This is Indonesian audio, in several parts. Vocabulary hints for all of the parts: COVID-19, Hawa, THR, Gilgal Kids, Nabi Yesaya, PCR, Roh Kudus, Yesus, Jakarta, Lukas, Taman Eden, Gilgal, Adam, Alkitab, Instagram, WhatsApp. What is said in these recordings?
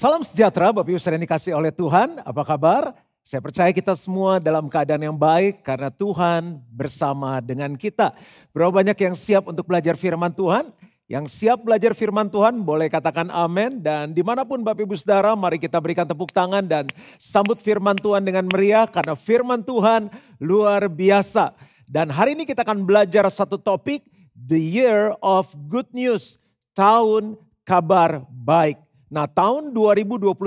Salam sejahtera Bapak Ibu saudara yang dikasihi oleh Tuhan, apa kabar? Saya percaya kita semua dalam keadaan yang baik karena Tuhan bersama dengan kita. Berapa banyak yang siap untuk belajar firman Tuhan? Yang siap belajar firman Tuhan boleh katakan amin. Dan dimanapun Bapak Ibu saudara, mari kita berikan tepuk tangan dan sambut firman Tuhan dengan meriah karena firman Tuhan luar biasa. Dan hari ini kita akan belajar satu topik, The Year of Good News, tahun kabar baik. Nah, tahun 2021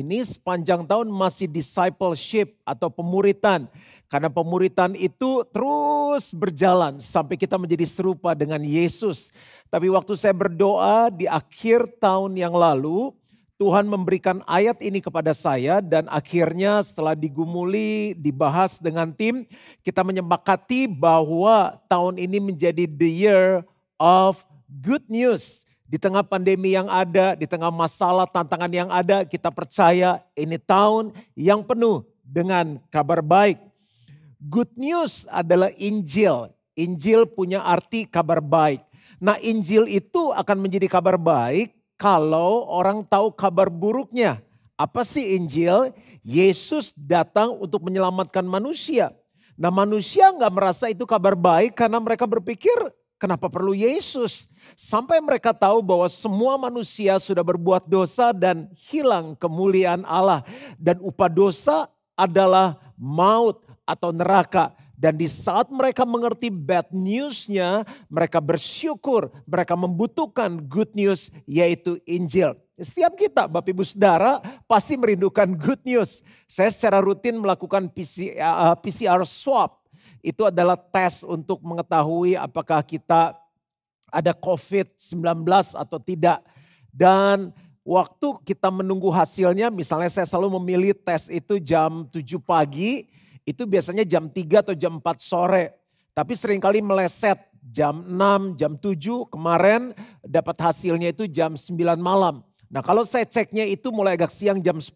ini sepanjang tahun masih discipleship atau pemuritan. Karena pemuritan itu terus berjalan sampai kita menjadi serupa dengan Yesus. Tapi waktu saya berdoa di akhir tahun yang lalu, Tuhan memberikan ayat ini kepada saya. Dan akhirnya setelah digumuli, dibahas dengan tim, kita menyepakati bahwa tahun ini menjadi the year of good news. Di tengah pandemi yang ada, di tengah masalah tantangan yang ada, kita percaya ini tahun yang penuh dengan kabar baik. Good news adalah Injil. Injil punya arti kabar baik. Nah, Injil itu akan menjadi kabar baik kalau orang tahu kabar buruknya. Apa sih Injil? Yesus datang untuk menyelamatkan manusia. Nah, manusia nggak merasa itu kabar baik karena mereka berpikir, kenapa perlu Yesus? Sampai mereka tahu bahwa semua manusia sudah berbuat dosa dan hilang kemuliaan Allah. Dan upah dosa adalah maut atau neraka. Dan di saat mereka mengerti bad news-nya, mereka bersyukur, mereka membutuhkan good news yaitu Injil. Setiap kita Bapak Ibu Saudara pasti merindukan good news. Saya secara rutin melakukan PCR swab. Itu adalah tes untuk mengetahui apakah kita ada COVID-19 atau tidak. Dan waktu kita menunggu hasilnya, misalnya saya selalu memilih tes itu jam 7 pagi, itu biasanya jam 3 atau jam 4 sore. Tapi seringkali meleset jam 6, jam 7, kemarin dapat hasilnya itu jam 9 malam. Nah, kalau saya ceknya itu mulai agak siang jam 10,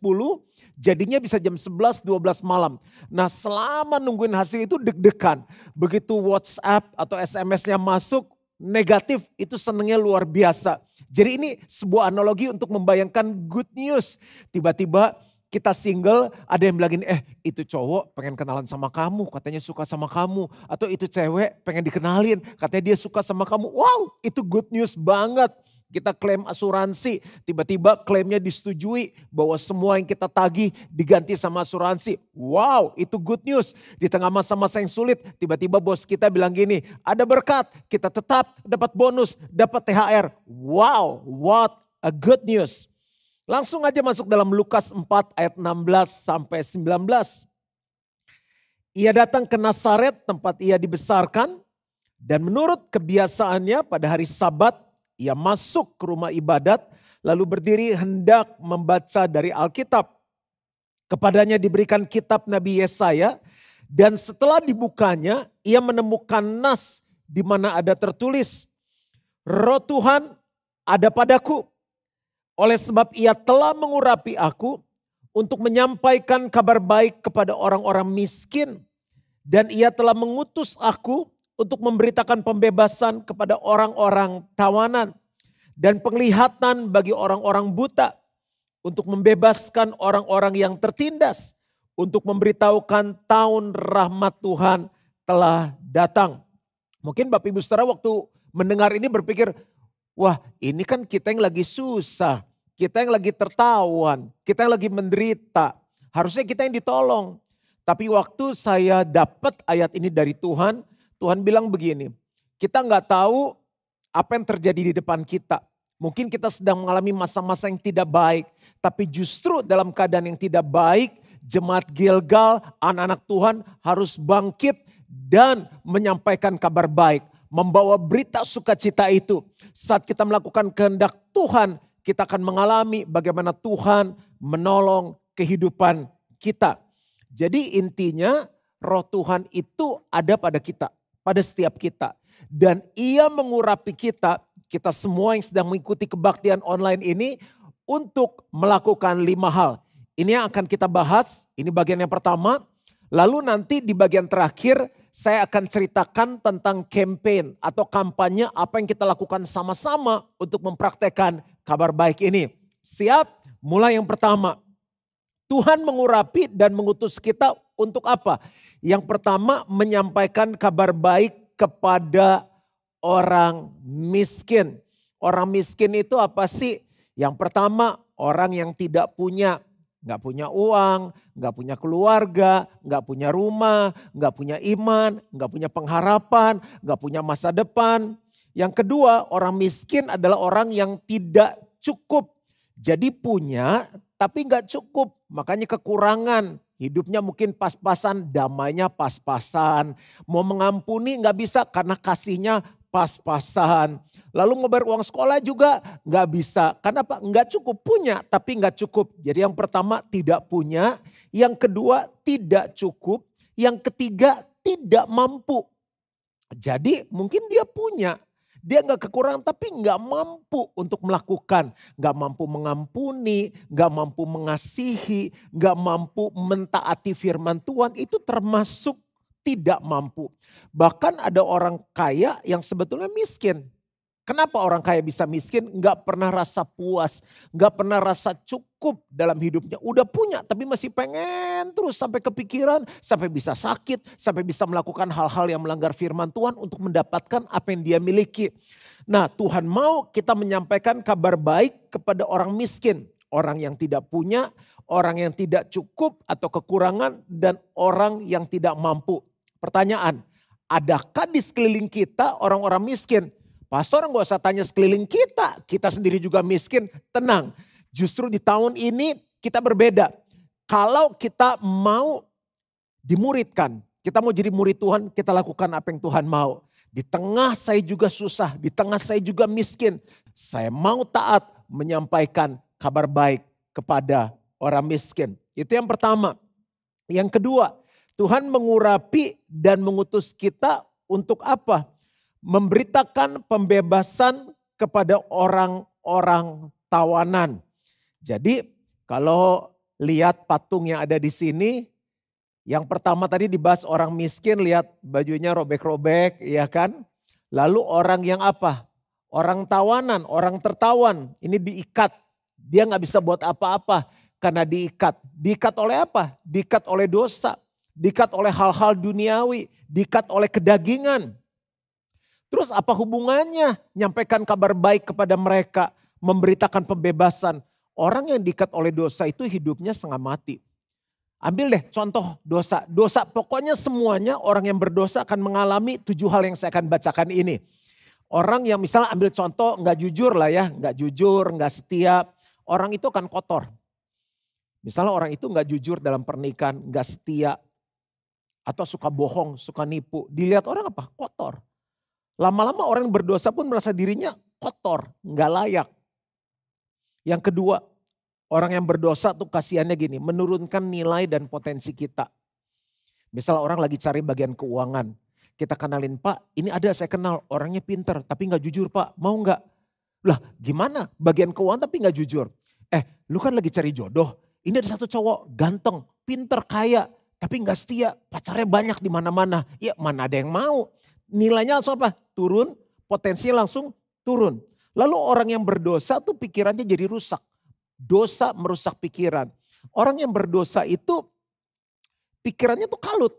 jadinya bisa jam 11, 12 malam. Nah, selama nungguin hasil itu deg-degan. Begitu WhatsApp atau SMS-nya masuk negatif, itu senengnya luar biasa. Jadi ini sebuah analogi untuk membayangkan good news. Tiba-tiba kita single, ada yang bilangin, itu cowok pengen kenalan sama kamu, katanya suka sama kamu. Atau itu cewek pengen dikenalin, katanya dia suka sama kamu. Wow, itu good news banget. Kita klaim asuransi, tiba-tiba klaimnya disetujui bahwa semua yang kita tagih diganti sama asuransi. Wow, itu good news. Di tengah masa-masa yang sulit, tiba-tiba bos kita bilang gini, ada berkat, kita tetap dapat bonus, dapat THR. Wow, what a good news. Langsung aja masuk dalam Lukas 4 ayat 16 sampai 19. Ia datang ke Nazaret tempat ia dibesarkan dan menurut kebiasaannya pada hari Sabat, ia masuk ke rumah ibadat lalu berdiri hendak membaca dari Alkitab. Kepadanya diberikan kitab Nabi Yesaya dan setelah dibukanya ia menemukan nas di mana ada tertulis, Roh Tuhan ada padaku oleh sebab ia telah mengurapi aku untuk menyampaikan kabar baik kepada orang-orang miskin dan ia telah mengutus aku untuk memberitakan pembebasan kepada orang-orang tawanan dan penglihatan bagi orang-orang buta, untuk membebaskan orang-orang yang tertindas, untuk memberitahukan tahun rahmat Tuhan telah datang. Mungkin Bapak Ibu saudara waktu mendengar ini berpikir, wah ini kan kita yang lagi susah, kita yang lagi tertawan, kita yang lagi menderita, harusnya kita yang ditolong. Tapi waktu saya dapat ayat ini dari Tuhan, Tuhan bilang begini, kita nggak tahu apa yang terjadi di depan kita. Mungkin kita sedang mengalami masa-masa yang tidak baik. Tapi justru dalam keadaan yang tidak baik, jemaat Gilgal, anak-anak Tuhan harus bangkit dan menyampaikan kabar baik. Membawa berita sukacita itu. Saat kita melakukan kehendak Tuhan, kita akan mengalami bagaimana Tuhan menolong kehidupan kita. Jadi intinya Roh Tuhan itu ada pada kita. Pada setiap kita. Dan ia mengurapi kita, kita semua yang sedang mengikuti kebaktian online ini untuk melakukan 5 hal. Ini yang akan kita bahas, ini bagian yang pertama. Lalu nanti di bagian terakhir saya akan ceritakan tentang campaign atau kampanye apa yang kita lakukan sama-sama untuk mempraktekkan kabar baik ini. Siap? Mulai yang pertama, Tuhan mengurapi dan mengutus kita untuk apa? Yang pertama, menyampaikan kabar baik kepada orang miskin. Orang miskin itu apa sih? Yang pertama, orang yang tidak punya. Gak punya uang, gak punya keluarga, gak punya rumah, gak punya iman, gak punya pengharapan, gak punya masa depan. Yang kedua, orang miskin adalah orang yang tidak cukup. Jadi punya tapi gak cukup, makanya kekurangan. Hidupnya mungkin pas-pasan, damainya pas-pasan. Mau mengampuni gak bisa karena kasihnya pas-pasan. Lalu mau bayar uang sekolah juga nggak bisa. Kenapa? Nggak cukup, punya tapi nggak cukup. Jadi yang pertama tidak punya, yang kedua tidak cukup, yang ketiga tidak mampu. Jadi mungkin dia punya, dia nggak kekurangan tapi nggak mampu untuk melakukan. Nggak mampu mengampuni, nggak mampu mengasihi, nggak mampu mentaati firman Tuhan, itu termasuk tidak mampu. Bahkan ada orang kaya yang sebetulnya miskin. Kenapa orang kaya bisa miskin? Gak pernah rasa puas, gak pernah rasa cukup dalam hidupnya. Udah punya tapi masih pengen terus, sampai kepikiran, sampai bisa sakit, sampai bisa melakukan hal-hal yang melanggar firman Tuhan untuk mendapatkan apa yang dia miliki. Nah, Tuhan mau kita menyampaikan kabar baik kepada orang miskin. Orang yang tidak punya, orang yang tidak cukup atau kekurangan, dan orang yang tidak mampu. Pertanyaan, adakah di sekeliling kita orang-orang miskin? Pastor, gak usah tanya sekeliling kita sendiri juga miskin. Tenang, justru di tahun ini kita berbeda. Kalau kita mau dimuridkan, kita mau jadi murid Tuhan, kita lakukan apa yang Tuhan mau. Di tengah saya juga susah, di tengah saya juga miskin. Saya mau taat menyampaikan kabar baik kepada orang miskin. Itu yang pertama. Yang kedua, Tuhan mengurapi dan mengutus kita untuk apa? Memberitakan pembebasan kepada orang-orang tawanan. Jadi kalau lihat patung yang ada di sini, yang pertama tadi dibahas orang miskin, lihat bajunya robek-robek, ya kan? Lalu orang yang apa? Orang tawanan, orang tertawan, ini diikat. Dia gak bisa buat apa-apa karena diikat. Diikat oleh apa? Diikat oleh dosa, diikat oleh hal-hal duniawi, diikat oleh kedagingan. Terus apa hubungannya? Nyampaikan kabar baik kepada mereka, memberitakan pembebasan. Orang yang diikat oleh dosa itu hidupnya setengah mati. Ambil deh contoh dosa. Dosa, pokoknya semuanya orang yang berdosa akan mengalami 7 hal yang saya akan bacakan ini. Orang yang misalnya ambil contoh gak jujur lah ya, gak jujur, gak setia. Orang itu akan kotor. Misalnya orang itu gak jujur dalam pernikahan, gak setia, atau suka bohong, suka nipu. Dilihat orang apa? Kotor. Lama-lama orang berdosa pun merasa dirinya kotor, gak layak. Yang kedua, orang yang berdosa tuh kasihannya gini, menurunkan nilai dan potensi kita. Misalnya orang lagi cari bagian keuangan. Kita kenalin, Pak, ini ada saya kenal, orangnya pinter tapi gak jujur, Pak, mau gak? Lah gimana bagian keuangan tapi gak jujur? Lu kan lagi cari jodoh. Ini ada satu cowok ganteng, pinter, kaya. Tapi gak setia, pacarnya banyak di mana-mana. Ya mana ada yang mau. Nilainya langsung apa? Turun, potensinya langsung turun. Lalu orang yang berdosa tuh pikirannya jadi rusak. Dosa merusak pikiran. Orang yang berdosa itu pikirannya tuh kalut.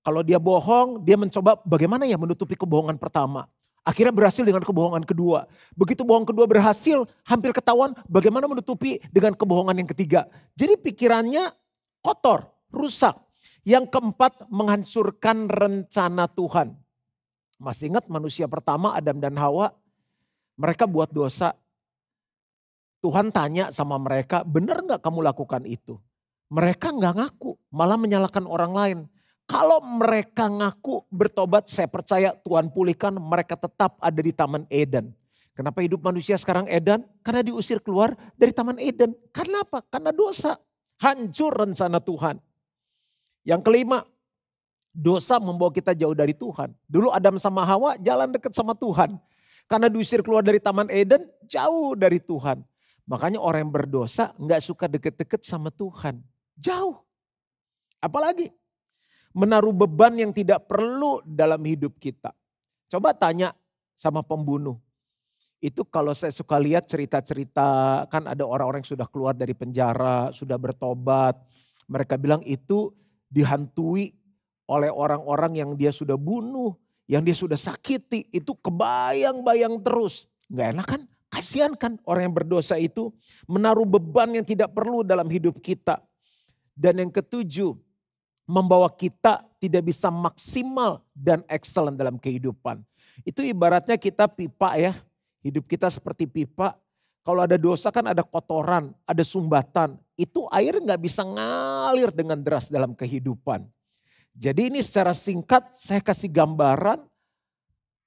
Kalau dia bohong, dia mencoba bagaimana ya menutupi kebohongan pertama. Akhirnya berhasil dengan kebohongan kedua. Begitu bohong kedua berhasil, hampir ketahuan, bagaimana menutupi dengan kebohongan yang ketiga. Jadi pikirannya kotor, rusak. Yang keempat, menghancurkan rencana Tuhan. Masih ingat manusia pertama Adam dan Hawa? Mereka buat dosa. Tuhan tanya sama mereka, benar gak kamu lakukan itu? Mereka gak ngaku, malah menyalahkan orang lain. Kalau mereka ngaku bertobat, saya percaya Tuhan pulihkan mereka tetap ada di Taman Eden. Kenapa hidup manusia sekarang Eden? Karena diusir keluar dari Taman Eden. Karena apa? Karena dosa. Hancur rencana Tuhan. Yang kelima, dosa membawa kita jauh dari Tuhan. Dulu Adam sama Hawa jalan dekat sama Tuhan. Karena diusir keluar dari Taman Eden, jauh dari Tuhan. Makanya orang yang berdosa nggak suka deket-deket sama Tuhan. Jauh. Apalagi menaruh beban yang tidak perlu dalam hidup kita. Coba tanya sama pembunuh. Itu kalau saya suka lihat cerita-cerita, kan ada orang-orang yang sudah keluar dari penjara, sudah bertobat. Mereka bilang itu dihantui oleh orang-orang yang dia sudah bunuh, yang dia sudah sakiti. Itu kebayang-bayang terus. Nggak enak kan? Kasihan kan orang yang berdosa itu menaruh beban yang tidak perlu dalam hidup kita. Dan yang ketujuh, membawa kita tidak bisa maksimal dan excellent dalam kehidupan. Itu ibaratnya kita pipa ya. Hidup kita seperti pipa, kalau ada dosa kan ada kotoran, ada sumbatan. Itu air nggak bisa ngalir dengan deras dalam kehidupan. Jadi ini secara singkat saya kasih gambaran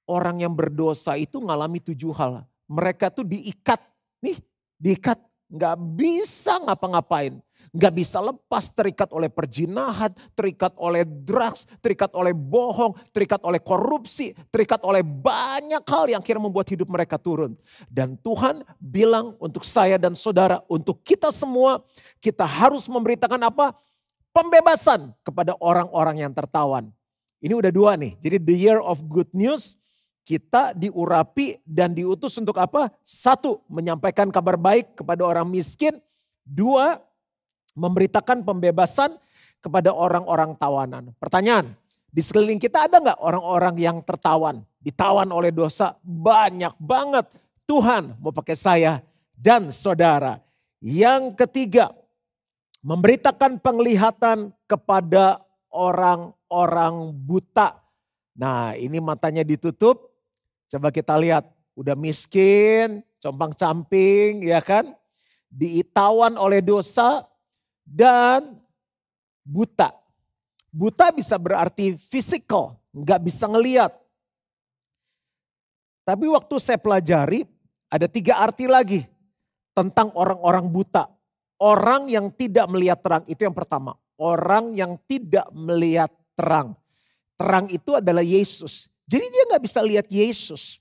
orang yang berdosa itu ngalami 7 hal. Mereka tuh diikat, nih diikat, nggak bisa ngapa-ngapain. Nggak bisa lepas, terikat oleh perzinahan, terikat oleh drugs, terikat oleh bohong, terikat oleh korupsi, terikat oleh banyak hal yang akhirnya membuat hidup mereka turun. Dan Tuhan bilang untuk saya dan saudara, untuk kita semua, kita harus memberitakan apa? Pembebasan kepada orang-orang yang tertawan. Ini udah 2 nih, jadi the year of good news, kita diurapi dan diutus untuk apa? 1, menyampaikan kabar baik kepada orang miskin. 2, memberitakan pembebasan kepada orang-orang tawanan. Pertanyaan, di sekeliling kita ada nggak orang-orang yang tertawan? Ditawan oleh dosa, banyak banget. Tuhan mau pakai saya dan saudara. Yang ketiga, memberitakan penglihatan kepada orang-orang buta. Nah ini matanya ditutup, coba kita lihat. Udah miskin, compang-camping ya kan. Ditawan oleh dosa. Dan buta. Buta bisa berarti physical, nggak bisa ngelihat. Tapi waktu saya pelajari ada 3 arti lagi tentang orang-orang buta. Orang yang tidak melihat terang, itu yang pertama. Orang yang tidak melihat terang. Terang itu adalah Yesus. Jadi dia nggak bisa lihat Yesus.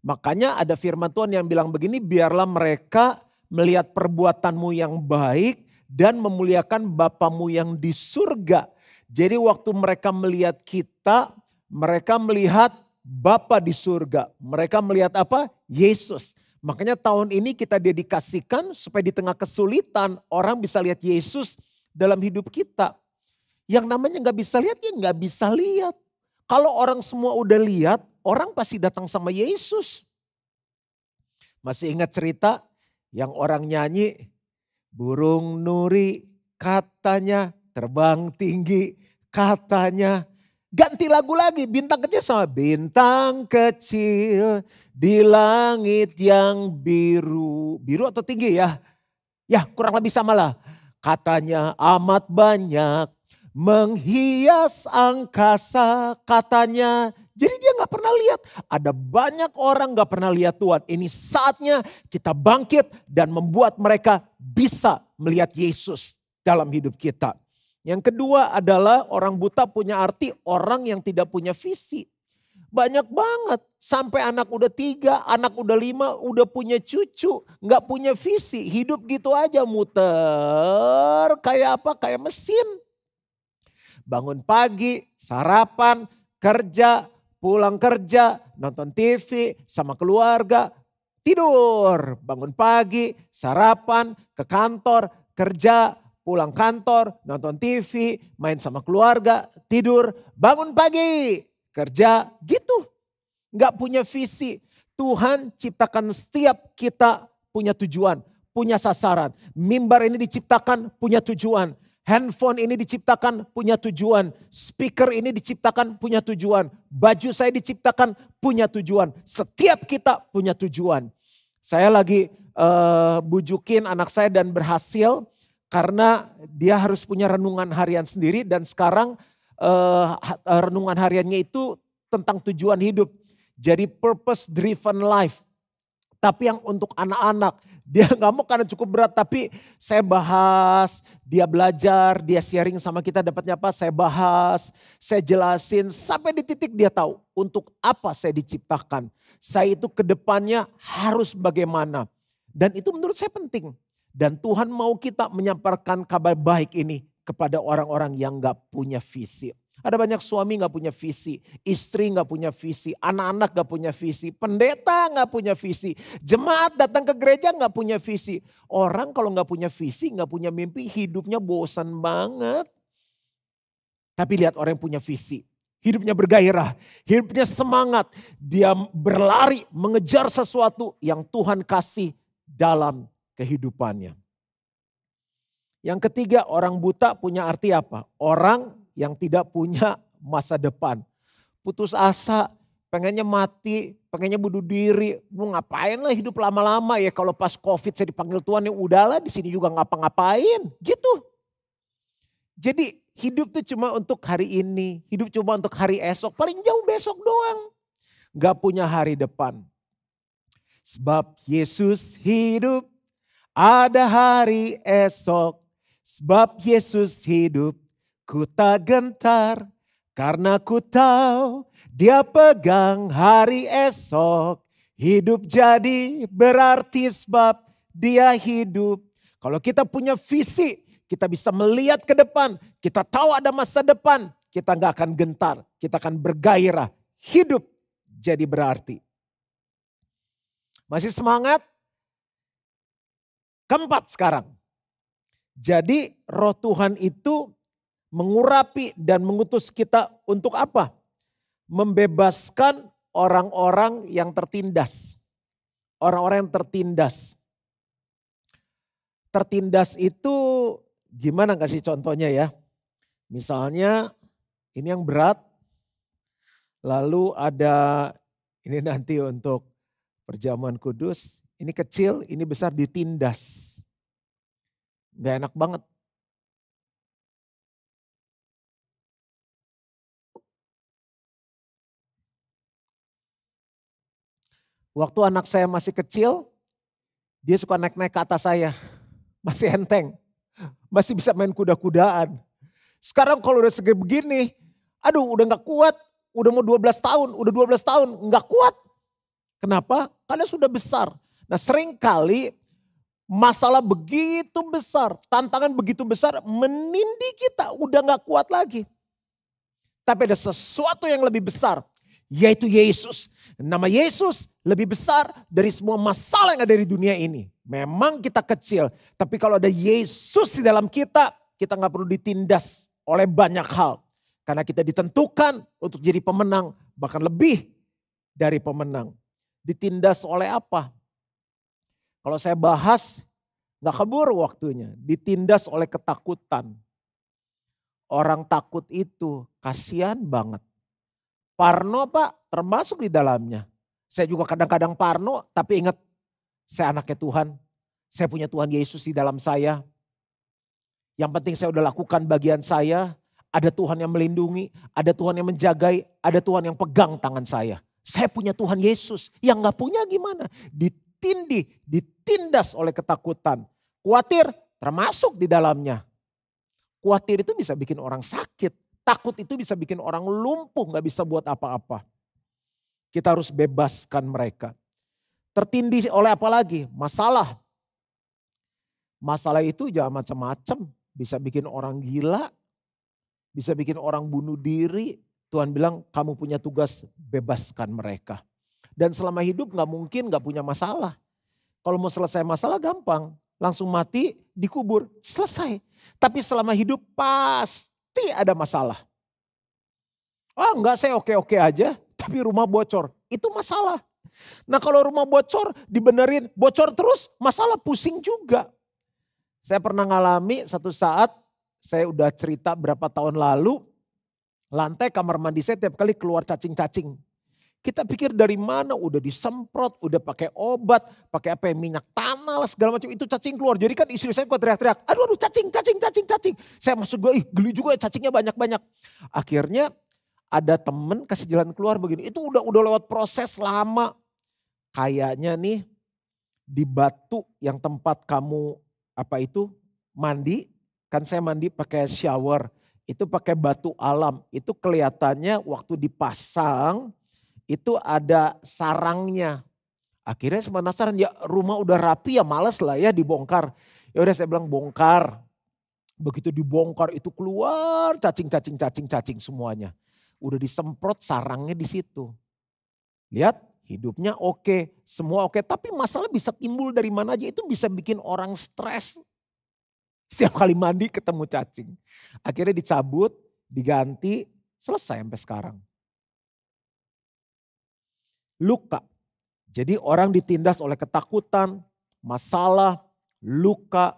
Makanya ada firman Tuhan yang bilang begini, biarlah mereka melihat perbuatanmu yang baik dan memuliakan Bapamu yang di surga. Jadi waktu mereka melihat kita, mereka melihat Bapa di surga. Mereka melihat apa? Yesus. Makanya tahun ini kita dedikasikan supaya di tengah kesulitan orang bisa lihat Yesus dalam hidup kita. Yang namanya nggak bisa lihat ya nggak bisa lihat. Kalau orang semua udah lihat, orang pasti datang sama Yesus. Masih ingat cerita yang orang nyanyi? Burung nuri katanya terbang tinggi katanya. Ganti lagu lagi, bintang kecil sama bintang kecil di langit yang biru. Biru atau tinggi ya? Ya kurang lebih sama lah. Katanya amat banyak menghias angkasa katanya. Jadi dia gak pernah lihat. Ada banyak orang gak pernah lihat Tuhan. Ini saatnya kita bangkit dan membuat mereka bisa melihat Yesus dalam hidup kita. Yang kedua adalah orang buta punya arti orang yang tidak punya visi. Banyak banget. Sampai anak udah 3, anak udah 5, udah punya cucu. Gak punya visi. Hidup gitu aja muter. Kayak apa? Kayak mesin. Bangun pagi, sarapan, kerja. Pulang kerja, nonton TV sama keluarga, tidur, bangun pagi, sarapan, ke kantor, kerja, pulang kantor, nonton TV, main sama keluarga, tidur, bangun pagi, kerja, gitu. Gak punya visi. Tuhan ciptakan setiap kita punya tujuan, punya sasaran. Mimbar ini diciptakan punya tujuan. Handphone ini diciptakan punya tujuan. Speaker ini diciptakan punya tujuan. Baju saya diciptakan punya tujuan. Setiap kita punya tujuan. Saya lagi bujukin anak saya dan berhasil. Karena dia harus punya renungan harian sendiri. Dan sekarang renungan hariannya itu tentang tujuan hidup. Jadi purpose driven life. Tapi yang untuk anak-anak, dia gak mau karena cukup berat. Tapi saya bahas, dia belajar, dia sharing sama kita dapatnya apa. Saya bahas, saya jelasin sampai di titik dia tahu untuk apa saya diciptakan. Saya itu ke depannya harus bagaimana. Dan itu menurut saya penting. Dan Tuhan mau kita menyampaikan kabar baik ini kepada orang-orang yang gak punya visi. Ada banyak suami gak punya visi, istri gak punya visi, anak-anak gak punya visi, pendeta gak punya visi, jemaat datang ke gereja gak punya visi. Orang kalau gak punya visi, gak punya mimpi, hidupnya bosan banget. Tapi lihat orang yang punya visi, hidupnya bergairah, hidupnya semangat. Dia berlari mengejar sesuatu yang Tuhan kasih dalam kehidupannya. Yang ketiga, orang buta punya arti apa? Orang yang tidak punya masa depan. Putus asa, pengennya mati, pengennya bunuh diri. Lu ngapain lah hidup lama-lama ya, kalau pas COVID saya dipanggil Tuhan, ya udahlah di sini juga ngapa-ngapain gitu. Jadi hidup tuh cuma untuk hari ini, hidup cuma untuk hari esok, paling jauh besok doang. Gak punya hari depan. Sebab Yesus hidup, ada hari esok. Sebab Yesus hidup, ku tak gentar, karena ku tahu dia pegang hari esok. Hidup jadi berarti sebab dia hidup. Kalau kita punya visi, kita bisa melihat ke depan. Kita tahu ada masa depan, kita gak akan gentar. Kita akan bergairah. Hidup jadi berarti. Masih semangat? Keempat sekarang. Jadi Roh Tuhan itu mengurapi dan mengutus kita untuk apa? Membebaskan orang-orang yang tertindas. Orang-orang yang tertindas. Tertindas itu gimana, kasih contohnya ya. Misalnya ini yang berat. Lalu ada ini nanti untuk perjamuan kudus. Ini kecil, ini besar, ditindas. Gak enak banget. Waktu anak saya masih kecil, dia suka naik-naik ke atas saya. Masih enteng, masih bisa main kuda-kudaan. Sekarang kalau udah segede begini, aduh udah gak kuat, udah mau 12 tahun, udah 12 tahun gak kuat. Kenapa? Karena sudah besar. Nah seringkali masalah begitu besar, tantangan begitu besar menindih kita, udah gak kuat lagi. Tapi ada sesuatu yang lebih besar, yaitu Yesus. Nama Yesus lebih besar dari semua masalah yang ada di dunia ini. Memang kita kecil, tapi kalau ada Yesus di dalam kita, kita gak perlu ditindas oleh banyak hal. Karena kita ditentukan untuk jadi pemenang, bahkan lebih dari pemenang. Ditindas oleh apa? Kalau saya bahas, gak keburu waktunya. Ditindas oleh ketakutan. Orang takut itu kasihan banget. Parno Pak termasuk di dalamnya. Saya juga kadang-kadang parno, tapi ingat saya anaknya Tuhan. Saya punya Tuhan Yesus di dalam saya. Yang penting saya udah lakukan bagian saya. Ada Tuhan yang melindungi, ada Tuhan yang menjagai, ada Tuhan yang pegang tangan saya. Saya punya Tuhan Yesus. Yang gak punya gimana? Ditindas oleh ketakutan. Khawatir termasuk di dalamnya. Khawatir itu bisa bikin orang sakit. Takut itu bisa bikin orang lumpuh, gak bisa buat apa-apa. Kita harus bebaskan mereka. Tertindih oleh apa lagi? Masalah. Masalah itu jangan macam-macam. Bisa bikin orang gila. Bisa bikin orang bunuh diri. Tuhan bilang kamu punya tugas bebaskan mereka. Dan selama hidup gak mungkin gak punya masalah. Kalau mau selesai masalah gampang. Langsung mati, dikubur, selesai. Tapi selama hidup pasti ada masalah. Oh enggak, saya oke-oke aja. Tapi rumah bocor, itu masalah. Nah kalau rumah bocor dibenerin, bocor terus, masalah, pusing juga. Saya pernah ngalami satu saat, saya udah cerita berapa tahun lalu, lantai kamar mandi saya tiap kali keluar cacing-cacing. Kita pikir dari mana, udah disemprot, udah pakai obat, pakai apa ya, minyak tanah segala macam, itu cacing keluar. Jadi kan istri saya kok teriak-teriak, aduh cacing, cacing, cacing, cacing. Saya maksud gue, ih geli juga ya cacingnya banyak-banyak. Akhirnya ada temen kasih jalan keluar begini. Itu udah lewat proses lama. Kayaknya nih di batu yang tempat kamu apa itu mandi. Kan saya mandi pakai shower. Itu pakai batu alam. Itu kelihatannya waktu dipasang itu ada sarangnya. Akhirnya saya penasaran, ya rumah udah rapi ya males lah ya dibongkar. Ya udah saya bilang bongkar. Begitu dibongkar itu keluar cacing semuanya. Udah disemprot sarangnya di situ. Lihat, hidupnya oke, semua oke. Tapi masalah bisa timbul dari mana aja, itu bisa bikin orang stres. Setiap kali mandi ketemu cacing. Akhirnya dicabut, diganti, selesai sampai sekarang. Luka. Jadi orang ditindas oleh ketakutan, masalah, luka.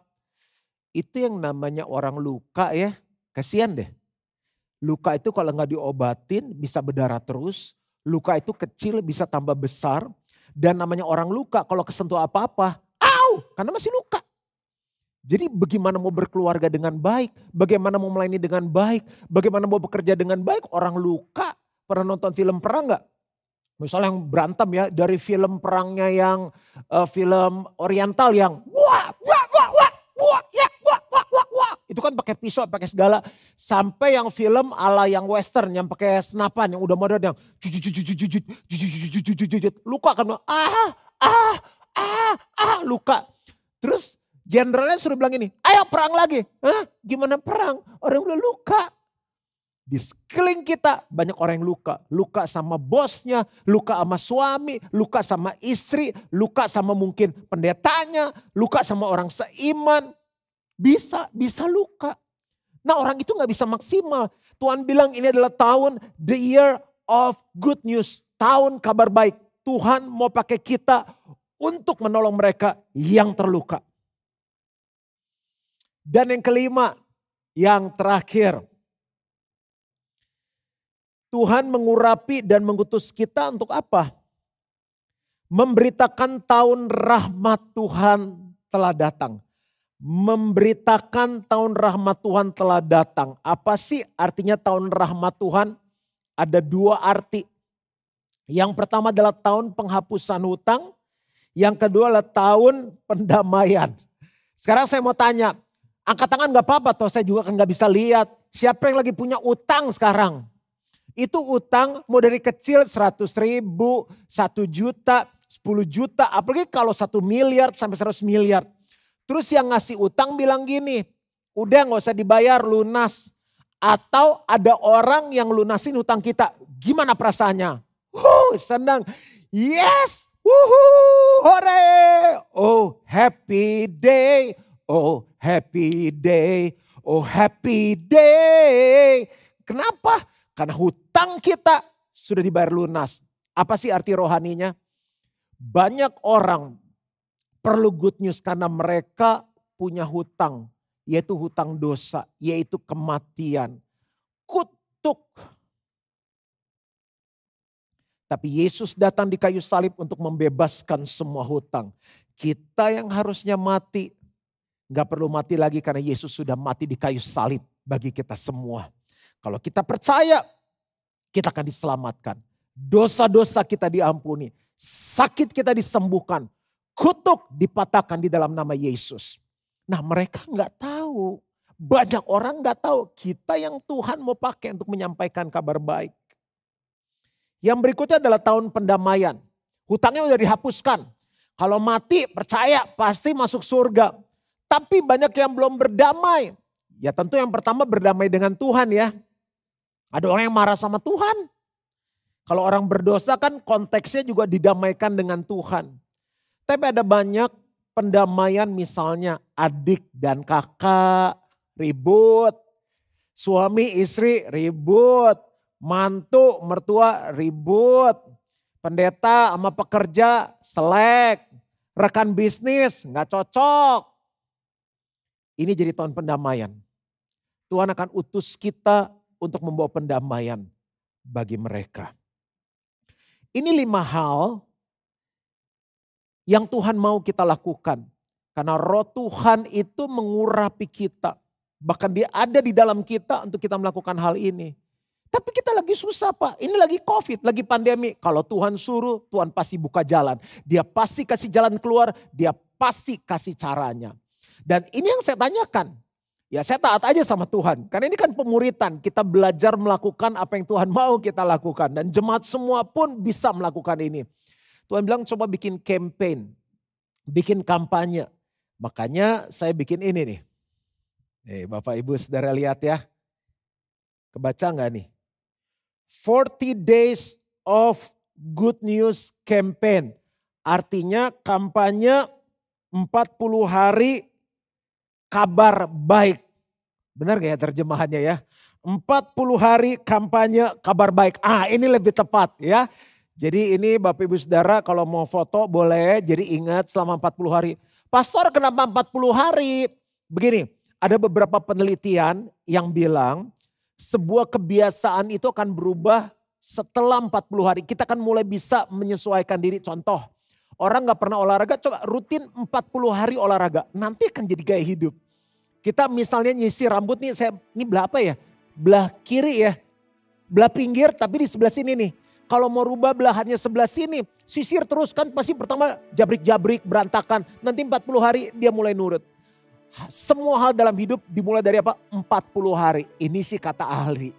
Itu yang namanya orang luka ya, kasihan deh. Luka itu kalau nggak diobatin bisa berdarah terus. Luka itu kecil bisa tambah besar. Dan namanya orang luka kalau kesentuh apa-apa, au, karena masih luka. Jadi bagaimana mau berkeluarga dengan baik, bagaimana mau melayani dengan baik, bagaimana mau bekerja dengan baik. Orang luka, pernah nonton film perang nggak? Misalnya yang berantem ya, dari film perangnya yang film oriental yang wah. Itu kan pakai pisau, pakai segala. Sampai yang film ala yang western yang pakai senapan yang udah modern yang luka kan, luka. Terus jenderalnya suruh bilang ini, ayo perang lagi. Hah? Gimana perang? Orang udah luka. Di sekeliling kita banyak orang yang luka. Luka sama bosnya, luka sama suami, luka sama istri, luka sama mungkin pendetanya, luka sama orang seiman. Bisa luka. Nah orang itu gak bisa maksimal. Tuhan bilang ini adalah tahun, the year of good news. Tahun kabar baik. Tuhan mau pakai kita untuk menolong mereka yang terluka. Dan yang kelima, yang terakhir. Tuhan mengurapi dan mengutus kita untuk apa? Memberitakan tahun rahmat Tuhan telah datang. Memberitakan tahun rahmat Tuhan telah datang. Apa sih artinya tahun rahmat Tuhan? Ada dua arti. Yang pertama adalah tahun penghapusan hutang. Yang kedua adalah tahun pendamaian. Sekarang saya mau tanya. Angkat tangan gak apa-apa, toh saya juga kan gak bisa lihat. Siapa yang lagi punya utang sekarang? Itu utang mau dari kecil 100.000, 1 juta, 10 juta. Apalagi kalau 1 miliar sampai 100 miliar. Terus yang ngasih utang bilang gini, udah gak usah dibayar, lunas. Atau ada orang yang lunasin utang kita. Gimana perasaannya? Senang. Yes. Hore. Oh happy day. Oh happy day. Oh happy day. Kenapa? Karena hutang kita sudah dibayar lunas. Apa sih arti rohaninya? Banyak orang perlu good news karena mereka punya hutang. Yaitu hutang dosa, yaitu kematian. Kutuk. Tapi Yesus datang di kayu salib untuk membebaskan semua hutang. Kita yang harusnya mati, gak perlu mati lagi karena Yesus sudah mati di kayu salib bagi kita semua. Kalau kita percaya, kita akan diselamatkan. Dosa-dosa kita diampuni. Sakit kita disembuhkan. Kutuk dipatahkan di dalam nama Yesus. Nah mereka nggak tahu. Banyak orang nggak tahu. Kita yang Tuhan mau pakai untuk menyampaikan kabar baik. Yang berikutnya adalah tahun pendamaian. Hutangnya udah dihapuskan. Kalau mati percaya pasti masuk surga. Tapi banyak yang belum berdamai. Ya tentu yang pertama berdamai dengan Tuhan ya. Ada orang yang marah sama Tuhan. Kalau orang berdosa kan konteksnya juga didamaikan dengan Tuhan. Tapi ada banyak pendamaian, misalnya adik dan kakak ribut. Suami istri ribut. Mantu mertua ribut. Pendeta sama pekerja selek. Rekan bisnis gak cocok. Ini jadi tahun pendamaian. Tuhan akan utus kita untuk membawa pendamaian bagi mereka. Ini 5 hal yang Tuhan mau kita lakukan. Karena Roh Tuhan itu mengurapi kita. Bahkan dia ada di dalam kita untuk kita melakukan hal ini. Tapi kita lagi susah Pak. Ini lagi COVID, lagi pandemi. Kalau Tuhan suruh, Tuhan pasti buka jalan. Dia pasti kasih jalan keluar, dia pasti kasih caranya. Dan ini yang saya tanyakan. Ya saya taat aja sama Tuhan. Karena ini kan pemuritan. Kita belajar melakukan apa yang Tuhan mau kita lakukan. Dan jemaat semua pun bisa melakukan ini. Tuhan bilang coba bikin campaign. Bikin kampanye. Makanya saya bikin ini nih. Nih, Bapak Ibu Saudara lihat ya. Kebaca nggak nih? 40 days of good news campaign. Artinya kampanye 40 hari kabar baik. Benar gak ya terjemahannya ya? 40 hari kampanye kabar baik. Ah, ini lebih tepat ya. Jadi ini Bapak Ibu Saudara kalau mau foto boleh. Jadi ingat selama 40 hari. Pastor kenapa 40 hari? Begini, ada beberapa penelitian yang bilang sebuah kebiasaan itu akan berubah setelah 40 hari. Kita kan mulai bisa menyesuaikan diri. Contoh, orang gak pernah olahraga coba rutin 40 hari olahraga. Nanti akan jadi gaya hidup. Kita misalnya nyisir rambut nih, ini belah apa ya? Belah kiri ya. Belah pinggir tapi di sebelah sini nih. Kalau mau rubah belahannya sebelah sini, sisir terus kan pasti pertama jabrik-jabrik, berantakan. Nanti 40 hari dia mulai nurut. Semua hal dalam hidup dimulai dari apa? 40 hari. Ini sih kata ahli.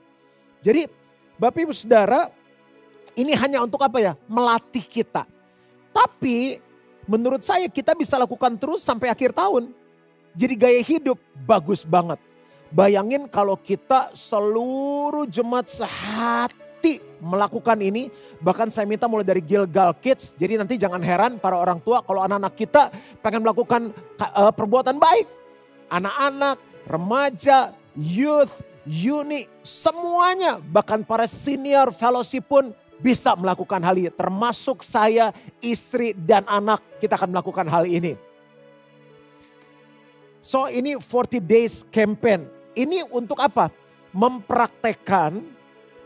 Jadi Bapak Ibu Saudara, ini hanya untuk apa ya? Melatih kita. Tapi menurut saya kita bisa lakukan terus sampai akhir tahun. Jadi gaya hidup bagus banget. Bayangin kalau kita seluruh jemaat sehati melakukan ini. Bahkan saya minta mulai dari Gilgal Kids. Jadi nanti jangan heran para orang tua kalau anak-anak kita pengen melakukan perbuatan baik. Anak-anak, remaja, youth, uni, semuanya. Bahkan para senior fellowship pun bisa melakukan hal ini. Termasuk saya, istri dan anak kita akan melakukan hal ini. So ini 40 days campaign. Ini untuk apa? Mempraktekkan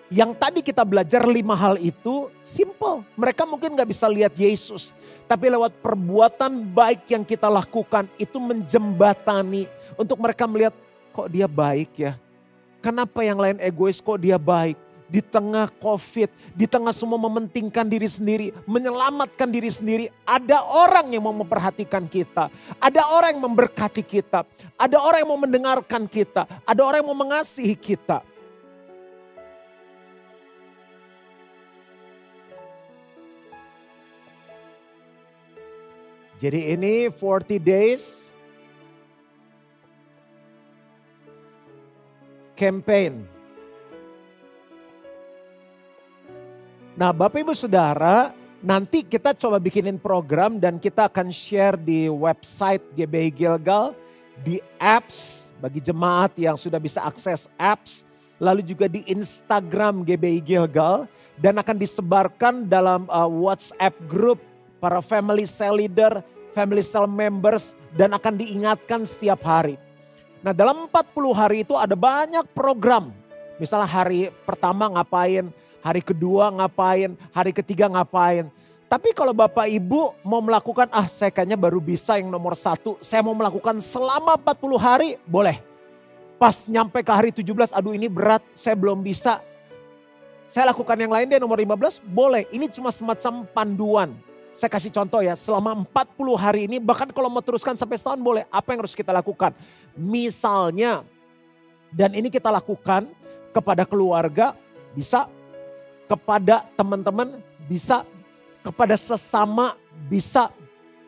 yang tadi kita belajar 5 hal itu simple. Mereka mungkin gak bisa lihat Yesus. Tapi lewat perbuatan baik yang kita lakukan itu menjembatani. Untuk mereka melihat kok dia baik ya. Kenapa yang lain egois kok dia baik. Di tengah COVID, di tengah semua mementingkan diri sendiri, menyelamatkan diri sendiri. Ada orang yang mau memperhatikan kita. Ada orang yang memberkati kita. Ada orang yang mau mendengarkan kita. Ada orang yang mau mengasihi kita. Jadi ini 40 days campaign. Nah Bapak Ibu Saudara, nanti kita coba bikinin program dan kita akan share di website GBI Gilgal, di apps bagi jemaat yang sudah bisa akses apps, lalu juga di Instagram GBI Gilgal dan akan disebarkan dalam WhatsApp group para family cell leader, family cell members dan akan diingatkan setiap hari. Nah dalam 40 hari itu ada banyak program, misalnya hari pertama ngapain, hari kedua ngapain, hari ketiga ngapain. Tapi kalau Bapak Ibu mau melakukan, saya kayaknya baru bisa yang nomor 1. Saya mau melakukan selama 40 hari, boleh. Pas nyampe ke hari 17, aduh ini berat, saya belum bisa. Saya lakukan yang lain deh nomor 15, boleh. Ini cuma semacam panduan. Saya kasih contoh ya, selama 40 hari ini, bahkan kalau mau teruskan sampai setahun boleh. Apa yang harus kita lakukan? Misalnya, dan ini kita lakukan kepada keluarga, bisa. Kepada teman-teman bisa, kepada sesama bisa,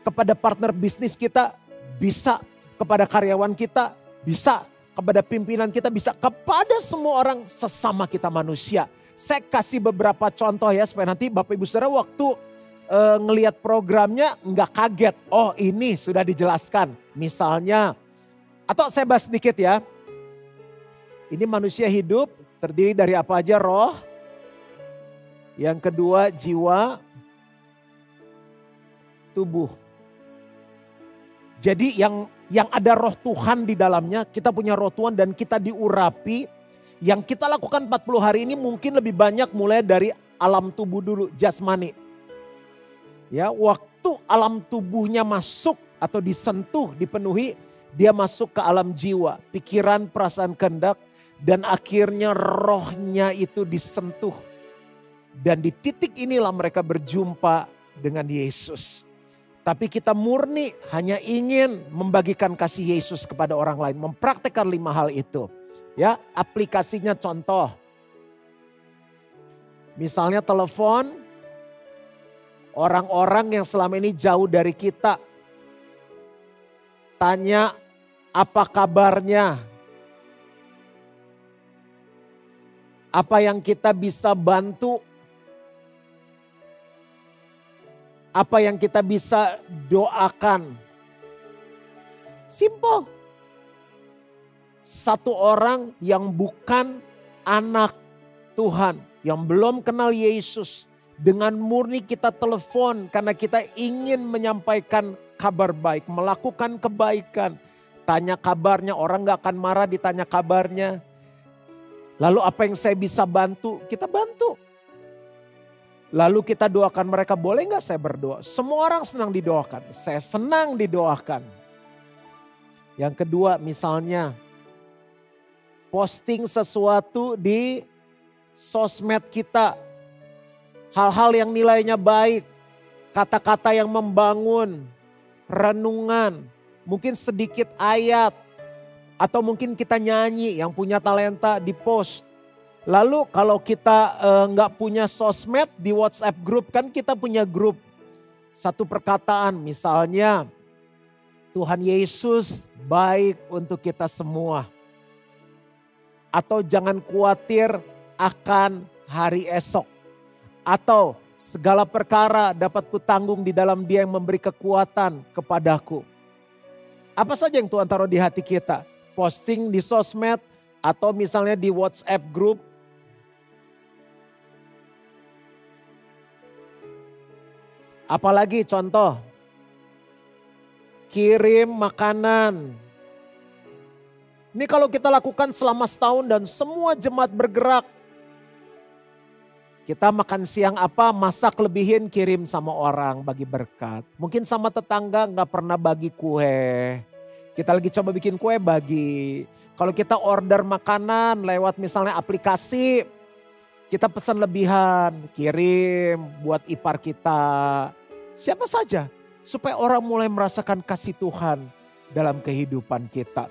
kepada partner bisnis kita bisa, kepada karyawan kita bisa, kepada pimpinan kita bisa, kepada semua orang sesama kita manusia. Saya kasih beberapa contoh ya supaya nanti Bapak Ibu Saudara waktu ngelihat programnya nggak kaget. Oh ini sudah dijelaskan misalnya, atau saya bahas sedikit ya. Ini manusia hidup terdiri dari apa aja? Roh. Yang kedua jiwa, tubuh. Jadi yang ada roh Tuhan di dalamnya, kita punya roh Tuhan dan kita diurapi. Yang kita lakukan 40 hari ini mungkin lebih banyak mulai dari alam tubuh dulu, jasmani. Ya, waktu alam tubuhnya masuk atau disentuh, dipenuhi, dia masuk ke alam jiwa, pikiran, perasaan, kehendak dan akhirnya rohnya itu disentuh. Dan di titik inilah mereka berjumpa dengan Yesus. Tapi kita murni hanya ingin membagikan kasih Yesus kepada orang lain. Mempraktekkan 5 hal itu. Ya, aplikasinya contoh. Misalnya telepon orang-orang yang selama ini jauh dari kita. Tanya apa kabarnya. Apa yang kita bisa bantu? Apa yang kita bisa doakan? Simple. Satu orang yang bukan anak Tuhan, yang belum kenal Yesus, dengan murni kita telepon karena kita ingin menyampaikan kabar baik, melakukan kebaikan. Tanya kabarnya, orang gak akan marah ditanya kabarnya. Lalu apa yang saya bisa bantu? Kita bantu. Lalu kita doakan mereka, boleh gak saya berdoa? Semua orang senang didoakan, saya senang didoakan. Yang kedua misalnya, posting sesuatu di sosmed kita. Hal-hal yang nilainya baik, kata-kata yang membangun, renungan. Mungkin sedikit ayat, atau mungkin kita nyanyi, yang punya talenta di post. Lalu kalau kita nggak punya sosmed, di WhatsApp grup, kan kita punya grup. Satu perkataan misalnya, Tuhan Yesus baik untuk kita semua. Atau jangan khawatir akan hari esok. Atau segala perkara dapat kutanggung di dalam Dia yang memberi kekuatan kepadaku. Apa saja yang Tuhan taruh di hati kita. Posting di sosmed atau misalnya di WhatsApp group. Apalagi contoh. Kirim makanan. Ini kalau kita lakukan selama setahun dan semua jemaat bergerak. Kita makan siang apa, masak lebihin kirim sama orang bagi berkat. Mungkin sama tetangga gak pernah bagi kue. Kita lagi coba bikin kue bagi. Kalau kita order makanan lewat misalnya aplikasi. Kita pesan lebihan, kirim buat ipar kita. Siapa saja supaya orang mulai merasakan kasih Tuhan dalam kehidupan kita.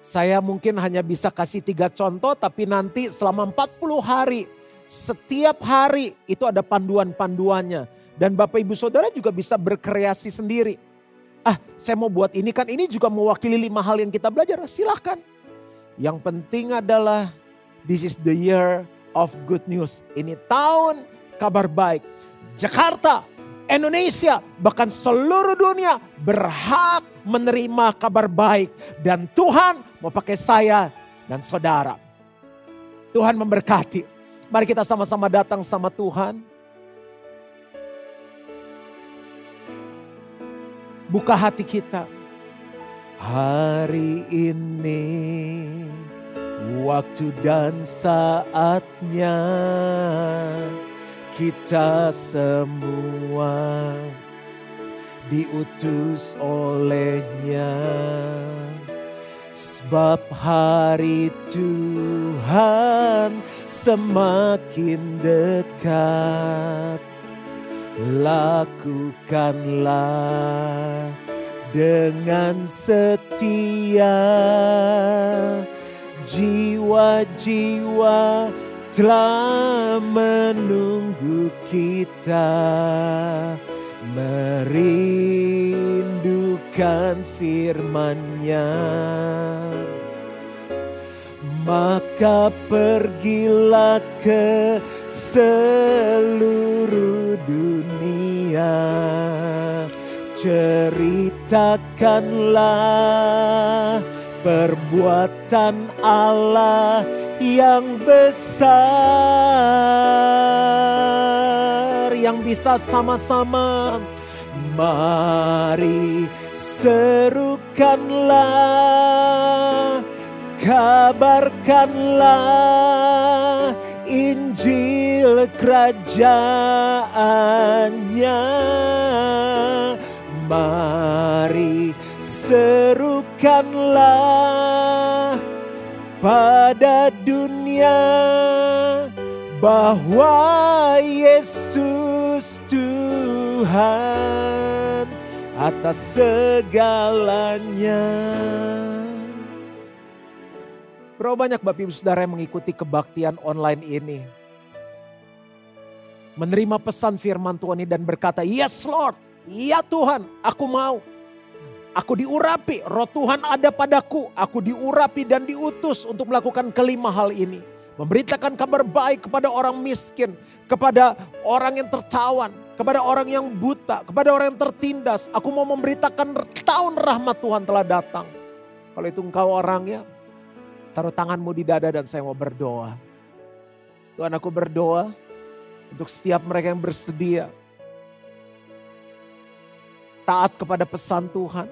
Saya mungkin hanya bisa kasih 3 contoh, tapi nanti selama 40 hari, setiap hari itu ada panduan-panduannya. Dan Bapak Ibu Saudara juga bisa berkreasi sendiri. Ah, saya mau buat ini kan, ini juga mewakili 5 hal yang kita belajar, silahkan. Yang penting adalah, this is the year of good news. Ini tahun kabar baik. Jakarta, Indonesia, bahkan seluruh dunia berhak menerima kabar baik. Dan Tuhan mau pakai saya dan saudara. Tuhan memberkati. Mari kita sama-sama datang sama Tuhan. Buka hati kita. Hari ini waktu dan saatnya kita semua diutus olehnya, sebab hari Tuhan semakin dekat. Lakukanlah dengan setia, jiwa-jiwa telah menunggu kita. Merindukan firman-Nya, maka pergilah ke seluruh dunia, ceritakanlah perbuatan Allah yang besar, yang bisa sama-sama. Mari serukanlah, kabarkanlah Injil kerajaan-Nya. Mari serukanlah pada dunia bahwa Yesus Tuhan atas segalanya. Berapa banyak Bapak Ibu Saudara yang mengikuti kebaktian online ini. Menerima pesan firman Tuhan ini dan berkata, yes Lord, ya Tuhan aku mau. Aku diurapi, Roh Tuhan ada padaku. Aku diurapi dan diutus untuk melakukan kelima hal ini. Memberitakan kabar baik kepada orang miskin, kepada orang yang tertawan, kepada orang yang buta, kepada orang yang tertindas. Aku mau memberitakan tahun rahmat Tuhan telah datang. Kalau itu engkau orangnya, taruh tanganmu di dada dan saya mau berdoa. Tuhan, aku berdoa untuk setiap mereka yang bersedia taat kepada pesan Tuhan,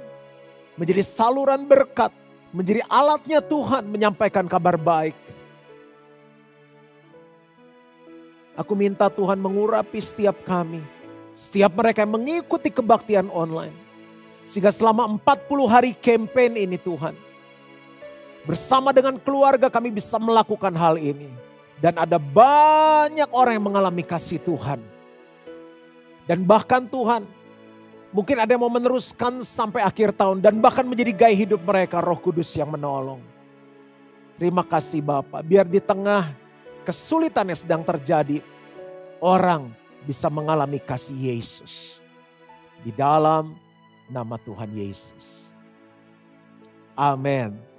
menjadi saluran berkat, menjadi alatnya Tuhan menyampaikan kabar baik. Aku minta Tuhan mengurapi setiap kami, setiap mereka yang mengikuti kebaktian online. Sehingga selama 40 hari campaign ini Tuhan, bersama dengan keluarga kami bisa melakukan hal ini. Dan ada banyak orang yang mengalami kasih Tuhan. Dan bahkan Tuhan, mungkin ada yang mau meneruskan sampai akhir tahun dan bahkan menjadi gaya hidup mereka, Roh Kudus yang menolong. Terima kasih Bapak, biar di tengah kesulitan yang sedang terjadi, orang bisa mengalami kasih Yesus. Di dalam nama Tuhan Yesus. Amin.